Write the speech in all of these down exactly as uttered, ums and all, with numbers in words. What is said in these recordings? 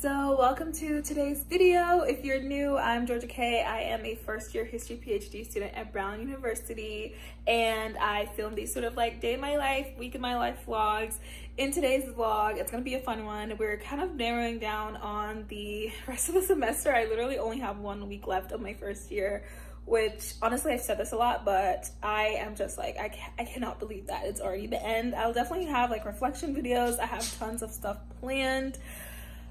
So welcome to today's video. If you're new, I'm Georga-Kay. I am a first year history PhD student at Brown University, and I filmed these sort of like day in my life, week in my life vlogs. In today's vlog, it's gonna be a fun one. We're kind of narrowing down on the rest of the semester. I literally only have one week left of my first year, which honestly, I've said this a lot, but I am just like, I, ca I cannot believe that it's already the end. I'll definitely have like reflection videos. I have tons of stuff planned.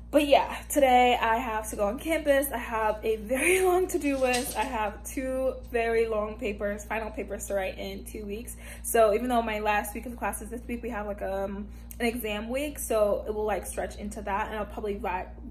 But yeah, today I have to go on campus. I have a very long to-do list. I have two very long papers, final papers to write in two weeks. So even though my last week of classes this week, we have like um, an exam week, so it will like stretch into that, and I'll probably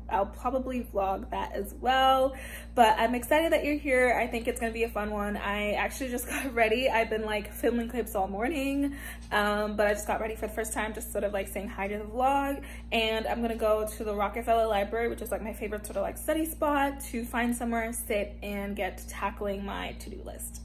I'll probably vlog that as well. But I'm excited that you're here. I think it's gonna be a fun one. I actually just got ready. I've been like filming clips all morning, um, but I just got ready for the first time, just sort of like saying hi to the vlog. And I'm gonna go to the Rockefeller Library, which is like my favorite sort of like study spot, to find somewhere, sit, and get to tackling my to-do list.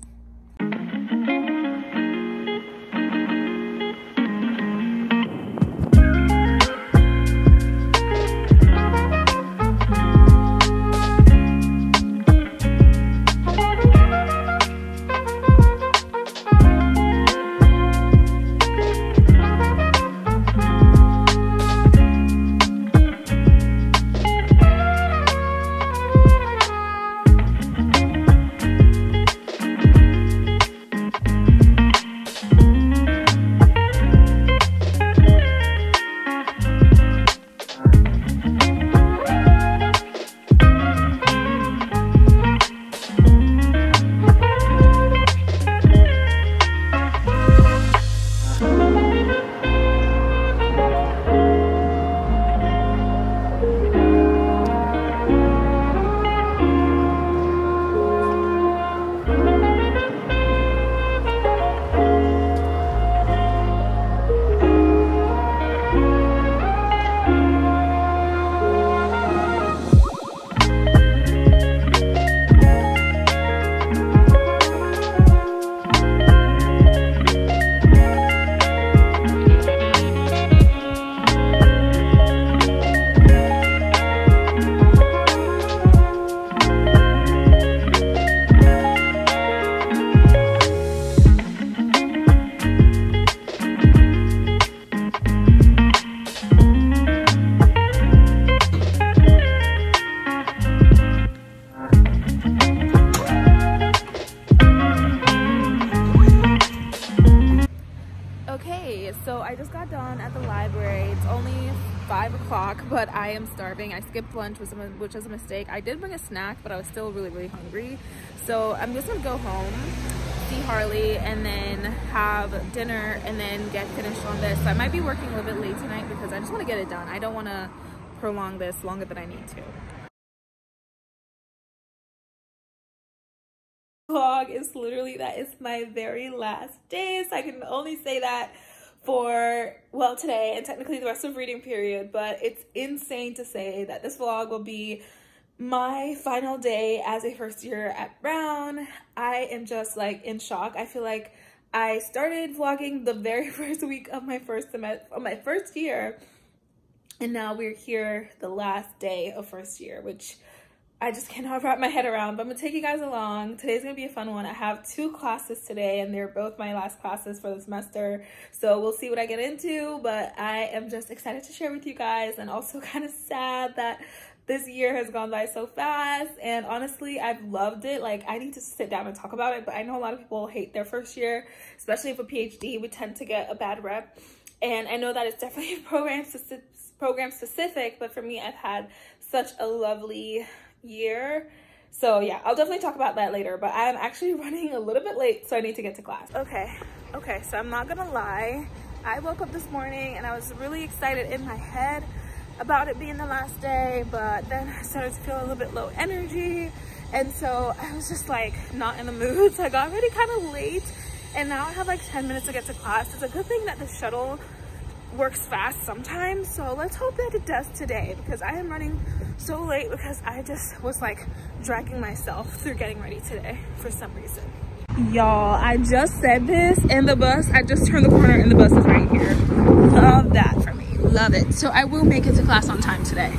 But I am starving. I skipped lunch, which was a mistake. I did bring a snack, but I was still really, really hungry. So I'm just gonna go home, see Harley, and then have dinner, and then get finished on this. So I might be working a little bit late tonight because I just wanna get it done. I don't wanna prolong this longer than I need to. Vlog is literally, that is my very last day. So I can only say that for, well, today and technically the rest of reading period, but it's insane to say that this vlog will be my final day as a first year at Brown. I am just like in shock. I feel like I started vlogging the very first week of my first semester, of my first year, and now we're here the last day of first year, which I just cannot wrap my head around, but I'm gonna take you guys along. Today's gonna be a fun one. I have two classes today, and they're both my last classes for the semester. So we'll see what I get into, but I am just excited to share with you guys, and also kind of sad that this year has gone by so fast. And honestly, I've loved it. Like, I need to sit down and talk about it, but I know a lot of people hate their first year, especially for PhD, we tend to get a bad rep. And I know that it's definitely program specific, program specific, but for me, I've had such a lovely year. So yeah, I'll definitely talk about that later, but I'm actually running a little bit late, so I need to get to class. Okay, okay, so I'm not gonna lie, I woke up this morning and I was really excited in my head about it being the last day, but then I started to feel a little bit low energy, and so I was just like not in the mood, so I got ready kind of late, and now I have like ten minutes to get to class. It's a good thing that the shuttle works fast sometimes, so let's hope that it does today, because I am running so late because I just was like dragging myself through getting ready today for some reason. Y'all, I just said this in the bus. I just turned the corner and the bus is right here. Love that for me. Love it. So I will make it to class on time today.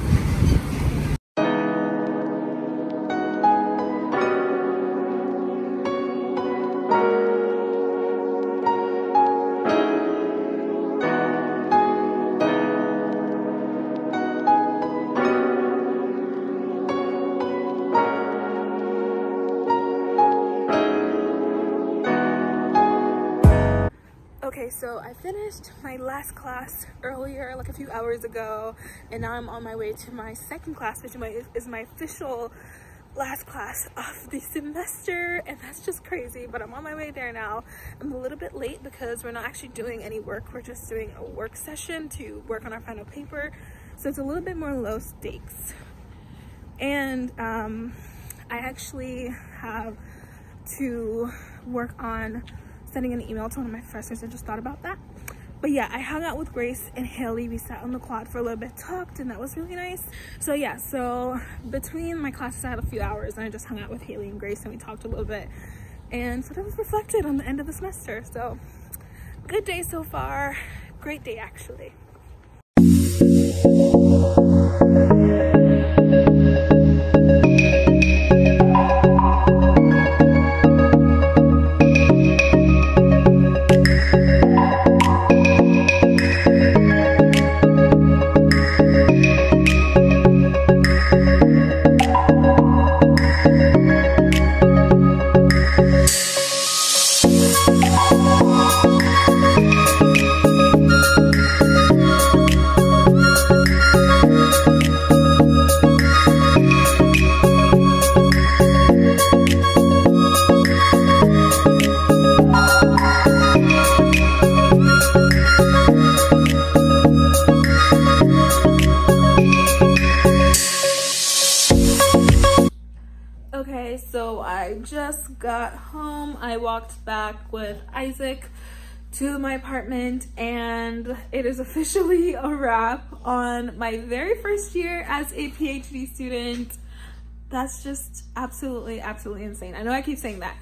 Okay, so I finished my last class earlier, like a few hours ago, and now I'm on my way to my second class, which is my official last class of the semester, and that's just crazy, but I'm on my way there now. I'm a little bit late because we're not actually doing any work. We're just doing a work session to work on our final paper, so it's a little bit more low stakes. And um, I actually have to work on sending an email to one of my professors. I just thought about that. But yeah, I hung out with Grace and Haley. We sat on the quad for a little bit, talked, and that was really nice. So yeah, so between my classes I had a few hours and I just hung out with Haley and Grace and we talked a little bit. And so that was reflected on the end of the semester. So good day so far. Great day actually. I just got home. I walked back with Isaac to my apartment, and it is officially a wrap on my very first year as a PhD student. That's just absolutely, absolutely insane. I know I keep saying that,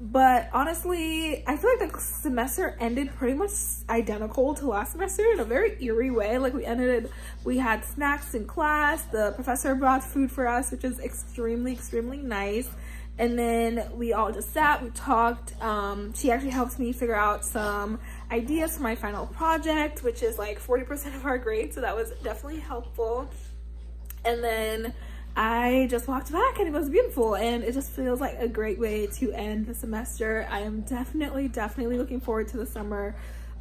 but honestly, I feel like the semester ended pretty much identical to last semester in a very eerie way. Like we ended, we had snacks in class. The professor brought food for us, which is extremely, extremely nice. And then we all just sat, we talked. Um, she actually helped me figure out some ideas for my final project, which is like forty percent of our grade. So that was definitely helpful. And then I just walked back and it was beautiful. And it just feels like a great way to end the semester. I am definitely, definitely looking forward to the summer.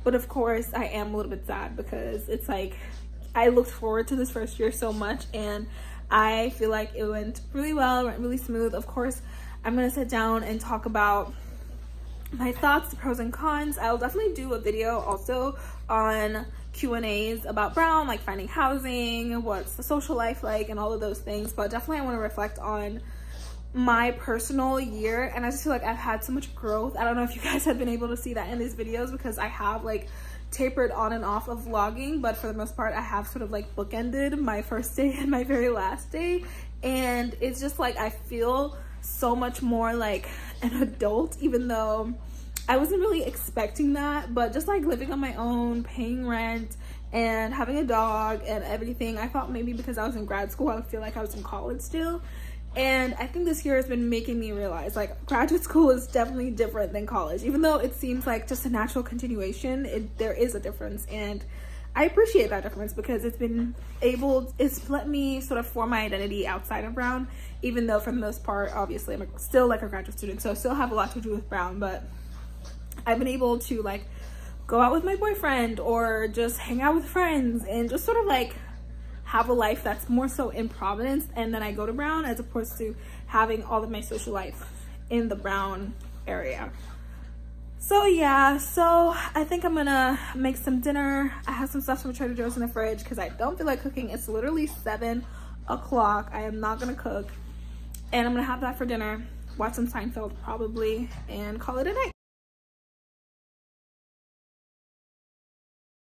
But of course, I am a little bit sad because it's like, I looked forward to this first year so much. And I feel like it went really well, went really smooth. Of course, I'm gonna sit down and talk about my thoughts, the pros and cons. I'll definitely do a video also on Q and A's about Brown, like finding housing, what's the social life like, and all of those things. But definitely I wanna reflect on my personal year. And I just feel like I've had so much growth. I don't know if you guys have been able to see that in these videos because I have like tapered on and off of vlogging, but for the most part I have sort of like bookended my first day and my very last day. And it's just like I feel so much more like an adult, even though I wasn't really expecting that. But just like living on my own, paying rent and having a dog and everything, I thought maybe because I was in grad school I would feel like I was in college still. And I think this year has been making me realize like graduate school is definitely different than college. Even though it seems like just a natural continuation, it, there is a difference. And I appreciate that difference because it's been able, it's let me sort of form my identity outside of Brown, even though for the most part, obviously I'm still like a graduate student. So I still have a lot to do with Brown, but I've been able to like go out with my boyfriend or just hang out with friends and just sort of like have a life that's more so in Providence, and then I go to Brown as opposed to having all of my social life in the Brown area. So yeah, so I think I'm gonna make some dinner. I have some stuff from Trader Joe's in the fridge because I don't feel like cooking. It's literally seven o'clock. I am not gonna cook, and I'm gonna have that for dinner, watch some Seinfeld probably, and call it a night.